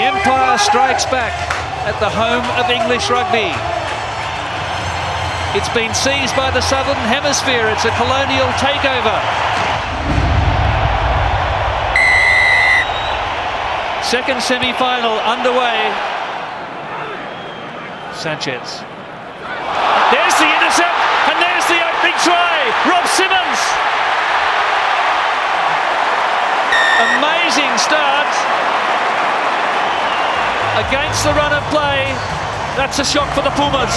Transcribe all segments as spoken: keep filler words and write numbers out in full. The Empire strikes back at the home of English rugby. It's been seized by the Southern Hemisphere. It's a colonial takeover. Second semi-final underway. Sanchez. There's the intercept, and there's the opening try. Rob Simmons. Amazing start. Against the run of play. That's a shock for the Pumas.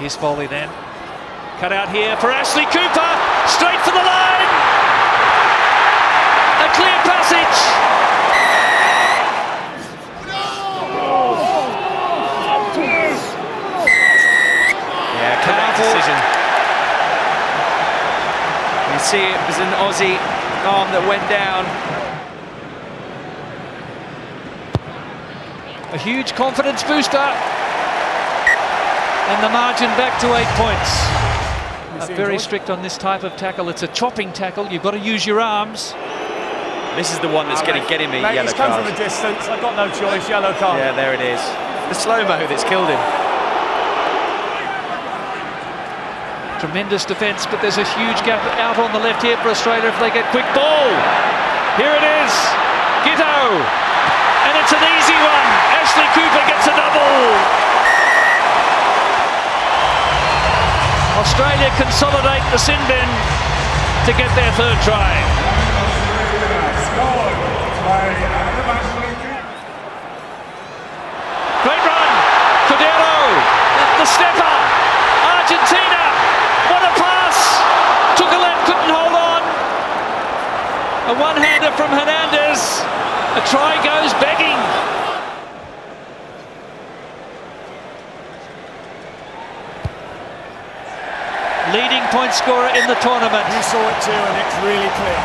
Here's Foley then. Cut out here for Ashley Cooper. Straight for the line. A clear passage. Yeah, correct decision. You see it was an Aussie arm that went down. A huge confidence booster, and the margin back to eight points. Uh, very strict on this type of tackle. It's a chopping tackle. You've got to use your arms. This is the one that's oh, going to get him a mate, yellow he's card. He's come from a distance. I've got no choice. Yellow card. Yeah, there it is. The slow-mo that's killed him. Tremendous defence, but there's a huge gap out on the left here for Australia if they get quick ball. Here it is. Giteau. And it's an easy one. Ashley Cooper gets a double. Australia consolidate the sin bin to get their third try. Great run. Cordero, the stepper. Argentina, what a pass. Took a left, couldn't hold on. A one-hander from Hernandez. A try goes begging. Leading point scorer in the tournament. You saw it too, and it's really clear.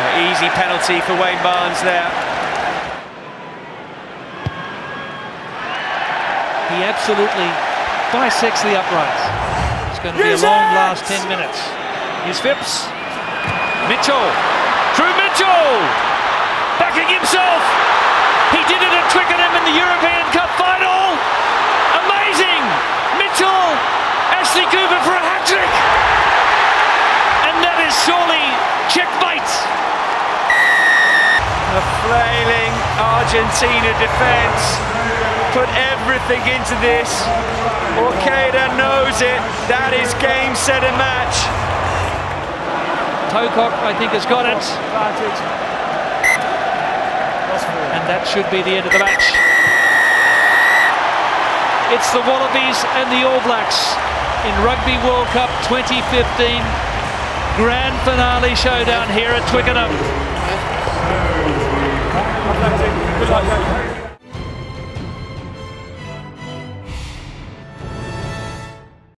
An easy penalty for Wayne Barnes there. He absolutely bisects the uprights. It's going to be a long last ten minutes. Here's Phipps. Mitchell. Drew Mitchell! Backing himself! He did it at Twickenham in the European Cup final! Amazing! Mitchell! Ashley Cooper for a hat-trick! And that is surely checkmate! A flailing Argentina defence. Put everything into this. Orcada knows it. That is game, set and match. Pocock, I think, has got it. And that should be the end of the match. It's the Wallabies and the All Blacks in Rugby World Cup twenty fifteen. Grand finale showdown here at Twickenham.